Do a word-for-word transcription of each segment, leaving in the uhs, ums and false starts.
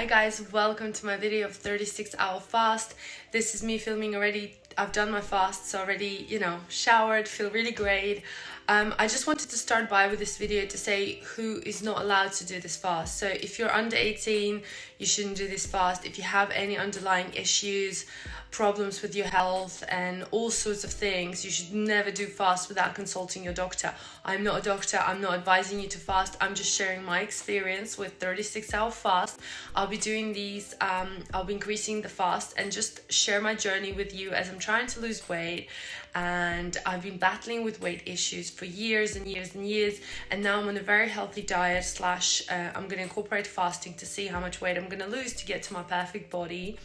Hi guys, welcome to my video of thirty-six hour fast. This is me filming already. I've done my fast, so already, you know, showered, feel really great. Um, I just wanted to start by with this video to say who is not allowed to do this fast. So if you're under eighteen, you shouldn't do this fast. If you have any underlying issues, problems with your health and all sorts of things, you should never do fast without consulting your doctor. I'm not a doctor, I'm not advising you to fast. I'm just sharing my experience with thirty-six hour fast. I'll be doing these, um, I'll be increasing the fast and just share my journey with you as I'm trying to lose weight, and I've been battling with weight issues for years and years and years, and now I'm on a very healthy diet slash uh, I'm gonna incorporate fasting to see how much weight I'm gonna lose to get to my perfect body.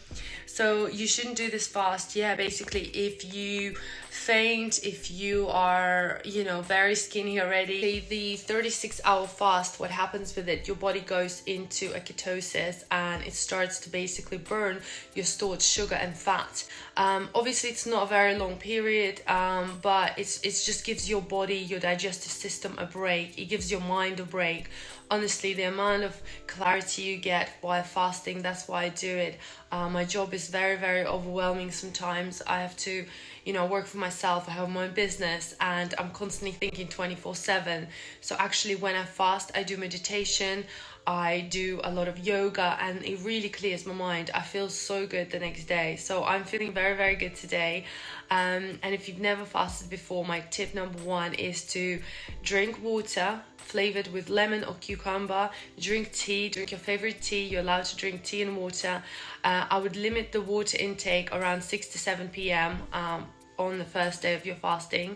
So you shouldn't do this fast, yeah, basically if you faint, if you are, you know, very skinny already. The thirty-six hour fast, what happens with it, your body goes into a ketosis and it starts to basically burn your stored sugar and fat. Um, obviously it's not a very long period, Um, but it's it just gives your body, your digestive system a break. It gives your mind a break. Honestly, the amount of clarity you get while fasting, that's why I do it. Uh, my job is very, very overwhelming sometimes. I have to, you know, work for myself. I have my own business and I'm constantly thinking twenty-four seven. So actually when I fast, I do meditation. I do a lot of yoga and it really clears my mind. I feel so good the next day. So I'm feeling very, very good today. Um, and if you've never fasted before, my tip number one is to drink water flavored with lemon or cucumber. Drink tea, drink your favorite tea. You're allowed to drink tea and water. Uh, I would limit the water intake around six to seven p m Um, on the first day of your fasting.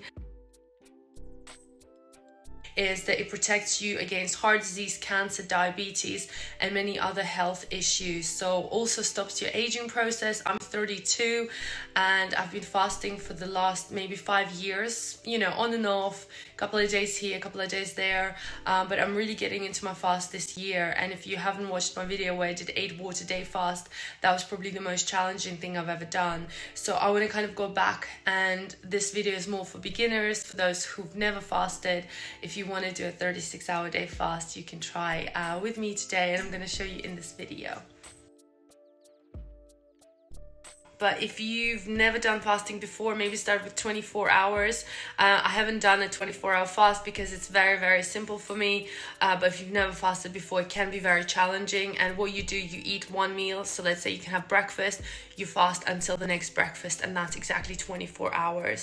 Is that it protects you against heart disease, cancer, diabetes, and many other health issues. So also stops your aging process. I'm thirty-two and I've been fasting for the last maybe five years, you know, on and off, a couple of days here, a couple of days there. Um, but I'm really getting into my fast this year. And if you haven't watched my video where I did eight water day fast, that was probably the most challenging thing I've ever done. So I want to kind of go back, and this video is more for beginners, for those who've never fasted. If you If you want to do a thirty-six hour day fast, you can try uh, with me today, and I'm going to show you in this video. But if you've never done fasting before, maybe start with twenty-four hours. Uh, I haven't done a twenty-four hour fast because it's very, very simple for me. Uh, but if you've never fasted before, it can be very challenging. And what you do, you eat one meal. So let's say you can have breakfast, you fast until the next breakfast, and that's exactly twenty-four hours.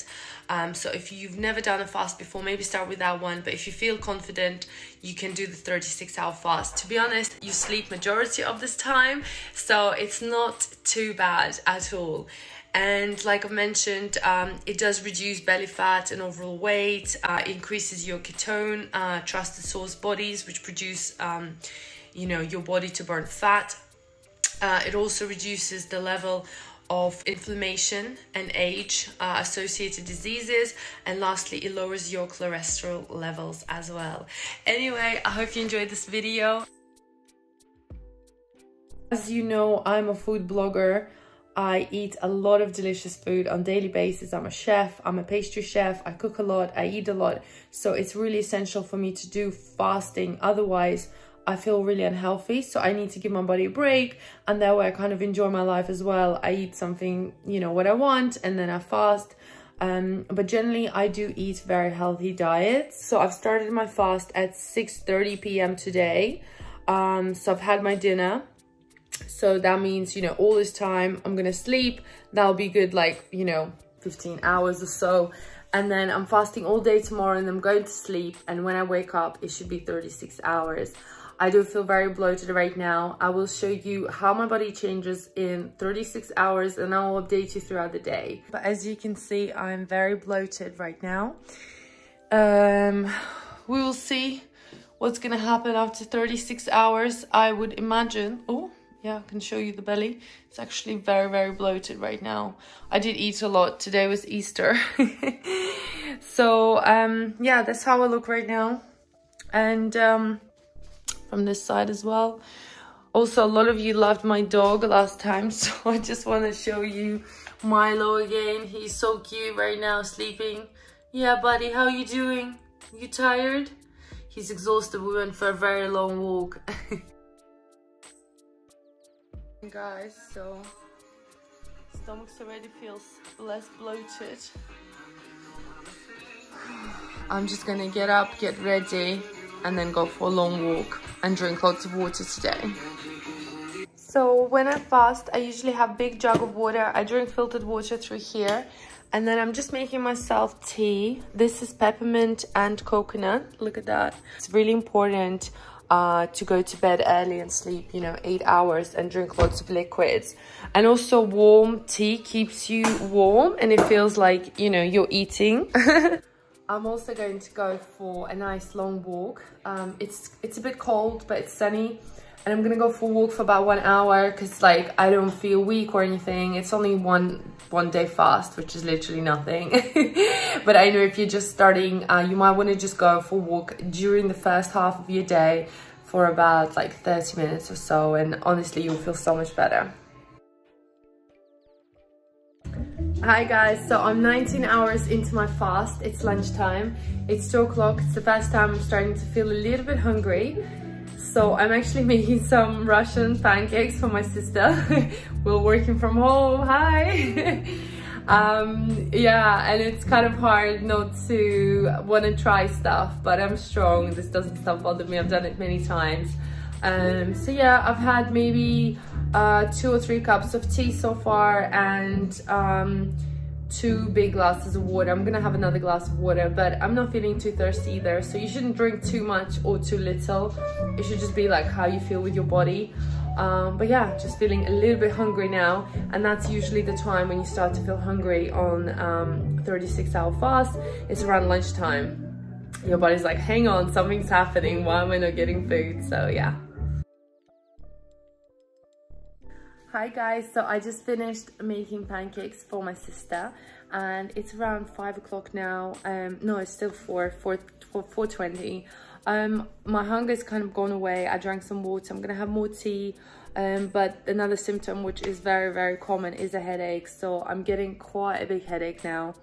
Um, so if you've never done a fast before, maybe start with that one. But if you feel confident, you can do the thirty-six hour fast. To be honest, you sleep majority of this time, so it's not too bad at all. And like I mentioned, um, it does reduce belly fat and overall weight, uh, increases your ketone, uh, trusted source bodies, which produce, um, you know, your body to burn fat. Uh, it also reduces the level of inflammation and age uh, associated diseases, and lastly it lowers your cholesterol levels as well. Anyway, I hope you enjoyed this video. As you know, I'm a food blogger. I eat a lot of delicious food on a daily basis. I'm a chef, I'm a pastry chef, I cook a lot, I eat a lot. So it's really essential for me to do fasting. Otherwise, I feel really unhealthy. So I need to give my body a break, and that way I kind of enjoy my life as well. I eat something, you know, what I want, and then I fast. Um, but generally I do eat very healthy diets. So I've started my fast at six thirty p m today. Um, so I've had my dinner. So that means, you know, all this time I'm gonna sleep. That'll be good, like, you know, fifteen hours or so. And then I'm fasting all day tomorrow and I'm going to sleep. And when I wake up, it should be thirty-six hours. I do feel very bloated right now. I will show you how my body changes in thirty-six hours, and I will update you throughout the day. But as you can see, I'm very bloated right now. Um, we will see what's gonna happen after thirty-six hours. I would imagine, oh, yeah, I can show you the belly. It's actually very, very bloated right now. I did eat a lot. Today was Easter. So, um, yeah, that's how I look right now. And um, from this side as well. Also, a lot of you loved my dog last time. So I just want to show you Milo again. He's so cute right now, sleeping. Yeah, buddy, how you doing? You tired? He's exhausted. We went for a very long walk. guys, so stomachs already feels less bloated. I'm just gonna get up, get ready, and then go for a long walk and drink lots of water today. So when I fast, I usually have a big jug of water. I drink filtered water through here. And then I'm just making myself tea. This is peppermint and coconut. Look at that. It's really important uh, to go to bed early and sleep, you know, eight hours and drink lots of liquids. And also warm tea keeps you warm and it feels like, you know, you're eating. I'm also going to go for a nice long walk. Um, it's, it's a bit cold, but it's sunny. And I'm gonna go for a walk for about one hour because like I don't feel weak or anything. It's only one one day fast, which is literally nothing. But I know if you're just starting, uh, you might want to just go for a walk during the first half of your day for about like thirty minutes or so, and honestly you'll feel so much better. Hi guys, so I'm nineteen hours into my fast. It's lunchtime, it's two o'clock. It's the first time I'm starting to feel a little bit hungry. So I'm actually making some Russian pancakes for my sister. We're working from home, hi! um, yeah, and it's kind of hard not to want to try stuff, but I'm strong. This doesn't stuff bother me, I've done it many times. Um, so yeah, I've had maybe uh, two or three cups of tea so far and um, two big glasses of water. I'm gonna have another glass of water, but I'm not feeling too thirsty either, so you shouldn't drink too much or too little. It should just be like how you feel with your body. Um, but yeah, just feeling a little bit hungry now, and that's usually the time when you start to feel hungry on um, thirty-six hour fast. It's around lunchtime. Your body's like, hang on, something's happening, why am I not getting food? So yeah. Hi guys, so I just finished making pancakes for my sister and it's around five o'clock now. Um, no, it's still four, four, four, four twenty. Um, my hunger's kind of gone away. I drank some water, I'm gonna have more tea. Um, but another symptom which is very, very common is a headache. So I'm getting quite a big headache now.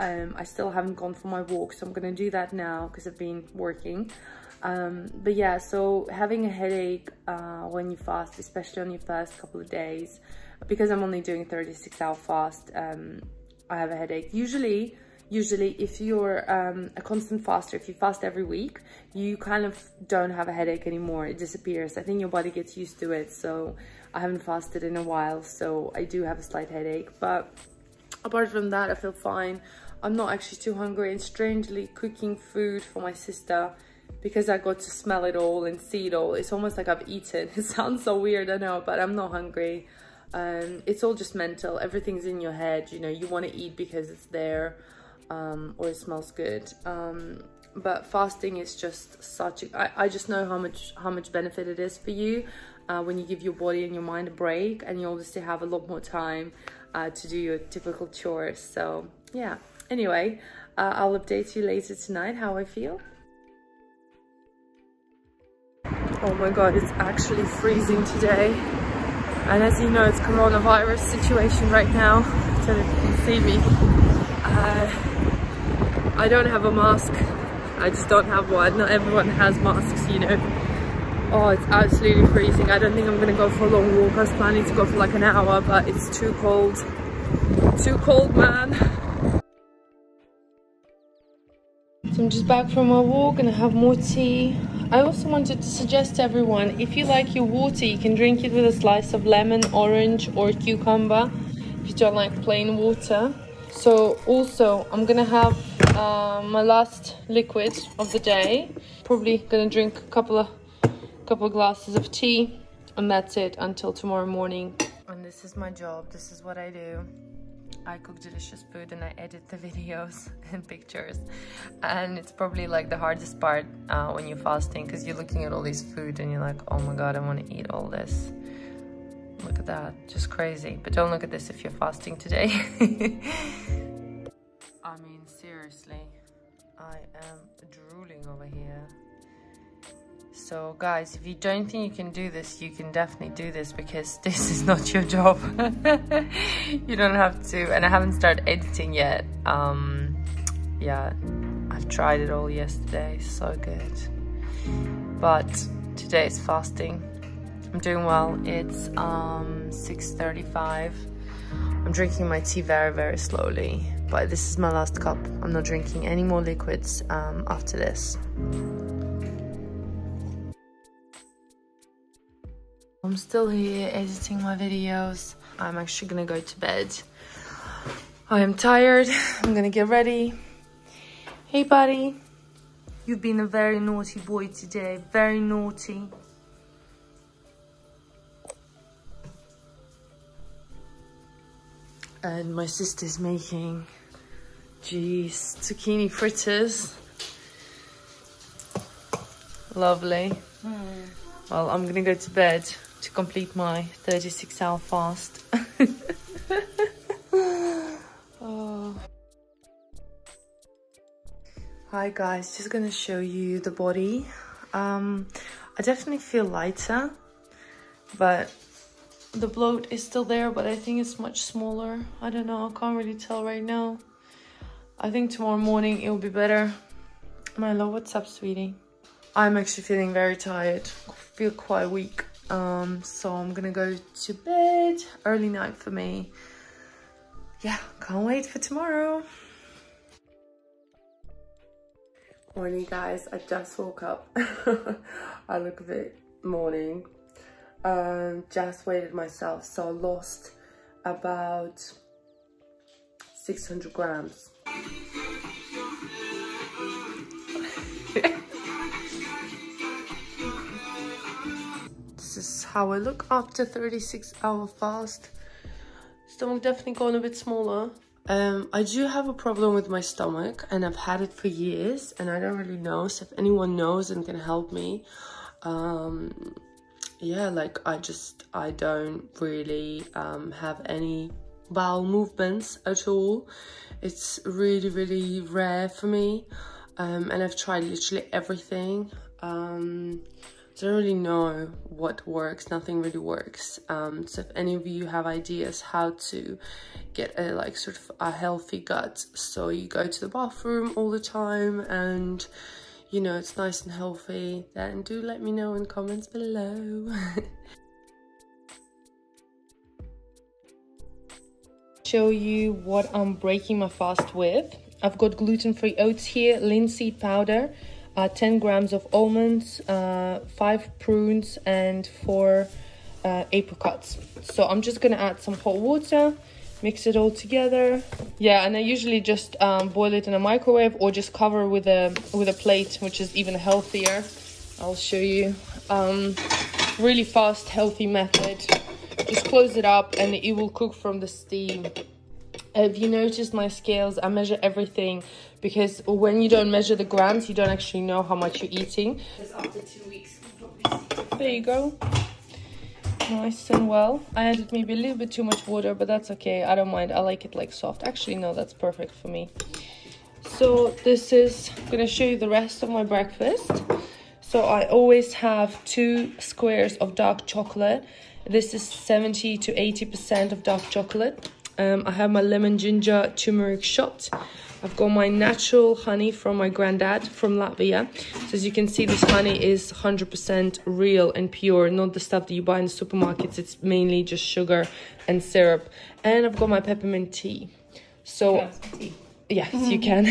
Um, I still haven't gone for my walk, so I'm gonna do that now because I've been working. Um, but yeah, so having a headache uh, when you fast, especially on your first couple of days, because I'm only doing thirty-six hour fast, um, I have a headache. Usually, usually if you're um, a constant faster, if you fast every week, you kind of don't have a headache anymore. It disappears. I think your body gets used to it. So I haven't fasted in a while, so I do have a slight headache. But apart from that, I feel fine. I'm not actually too hungry, and strangely, cooking food for my sister, because I got to smell it all and see it all, it's almost like I've eaten. It sounds so weird, I know, but I'm not hungry. Um, it's all just mental. Everything's in your head. You know, you want to eat because it's there, um, or it smells good. Um, but fasting is just such a, I, I just know how much, how much benefit it is for you uh, when you give your body and your mind a break, and you obviously have a lot more time uh, to do your typical chores. So yeah, anyway, uh, I'll update you later tonight how I feel. Oh my god, it's actually freezing today, and as you know, it's coronavirus situation right now. I don't know if you can see me. uh, I don't have a mask, I just don't have one. Not everyone has masks, you know. Oh, it's absolutely freezing. I don't think I'm gonna go for a long walk. I was planning to go for like an hour, but it's too cold. Too cold, man. So I'm just back from my walk and I have more tea. I also wanted to suggest to everyone, if you like your water, you can drink it with a slice of lemon, orange or cucumber, if you don't like plain water. So also, I'm gonna have uh, my last liquid of the day. Probably gonna drink a couple of, couple of glasses of tea, and that's it until tomorrow morning. And this is my job, this is what I do. I cook delicious food and I edit the videos and pictures, and it's probably like the hardest part uh, when you're fasting, because you're looking at all this food and you're like, oh my god, I want to eat all this. Look at that, just crazy. But don't look at this if you're fasting today. I mean seriously, I am drooling over here. So guys, if you don't think you can do this, you can definitely do this, because this is not your job. You don't have to. And I haven't started editing yet. Um, yeah, I've tried it all yesterday, so good. But today is fasting. I'm doing well. It's um, six thirty-five. I'm drinking my tea very, very slowly, but this is my last cup. I'm not drinking any more liquids um, after this. I'm still here editing my videos. I'm actually gonna go to bed. I am tired. I'm gonna get ready. Hey buddy, you've been a very naughty boy today, very naughty. And my sister's making, geez, zucchini fritters. Lovely. Mm. Well, I'm gonna go to bed to complete my thirty-six hour fast. Oh. Hi guys, just gonna show you the body. Um, I definitely feel lighter, but the bloat is still there, but I think it's much smaller. I don't know, I can't really tell right now. I think tomorrow morning it will be better. Milo, what's up, sweetie? I'm actually feeling very tired. Feel quite weak, um so I'm gonna go to bed. Early night for me. Yeah, can't wait for tomorrow. Morning guys, I just woke up. I look a bit morning. Um just weighed myself, so I lost about six hundred grams. Is how I look after thirty-six hour fast. Stomach definitely gone a bit smaller. Um, I do have a problem with my stomach and I've had it for years and I don't really know, so if anyone knows and can help me, um, yeah, like I just, I don't really um, have any bowel movements at all. It's really, really rare for me, um, and I've tried literally everything. Um, I don't really know what works, nothing really works. Um, so if any of you have ideas how to get a like sort of a healthy gut, so you go to the bathroom all the time and you know it's nice and healthy, then do let me know in comments below. Show you what I'm breaking my fast with. I've got gluten-free oats here, linseed powder, Uh, ten grams of almonds, uh, five prunes and four uh, apricots. So I'm just gonna add some hot water, mix it all together. Yeah, and I usually just um, boil it in a microwave or just cover with a with a plate, which is even healthier. I'll show you. Um, really fast, healthy method. Just close it up and it will cook from the steam. If you notice my scales, I measure everything, because when you don't measure the grams, you don't actually know how much you're eating. After two weeks, we'll probably see. There you go. Nice and well. I added maybe a little bit too much water, but that's okay. I don't mind. I like it like soft. Actually, no, that's perfect for me. So this is, I'm going to show you the rest of my breakfast. So I always have two squares of dark chocolate. This is seventy to eighty percent of dark chocolate. Um, I have my lemon ginger turmeric shot. I've got my natural honey from my granddad from Latvia. So as you can see, this honey is one hundred percent real and pure, not the stuff that you buy in the supermarkets. It's mainly just sugar and syrup. And I've got my peppermint tea. So, yes, you can.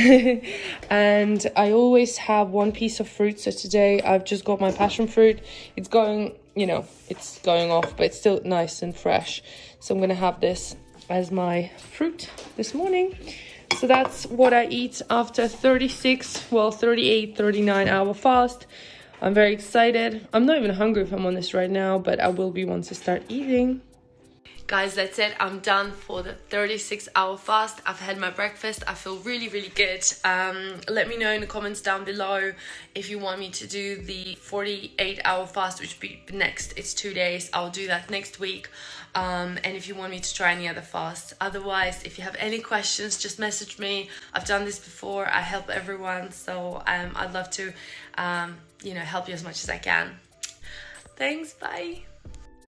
And I always have one piece of fruit. So today I've just got my passion fruit. It's going, you know, it's going off, but it's still nice and fresh. So I'm going to have this as my fruit this morning. So that's what I eat after thirty-six, well, thirty-eight, thirty-nine hour fast. I'm very excited. I'm not even hungry if I'm honest right now, but I will be once I start eating. Guys, that's it. I'm done for the thirty-six hour fast. I've had my breakfast. I feel really, really good. Um, let me know in the comments down below if you want me to do the forty-eight hour fast, which will be next. It's two days. I'll do that next week. Um, and if you want me to try any other fasts. Otherwise, if you have any questions, just message me. I've done this before. I help everyone. So um, I'd love to, um, you know, help you as much as I can. Thanks. Bye.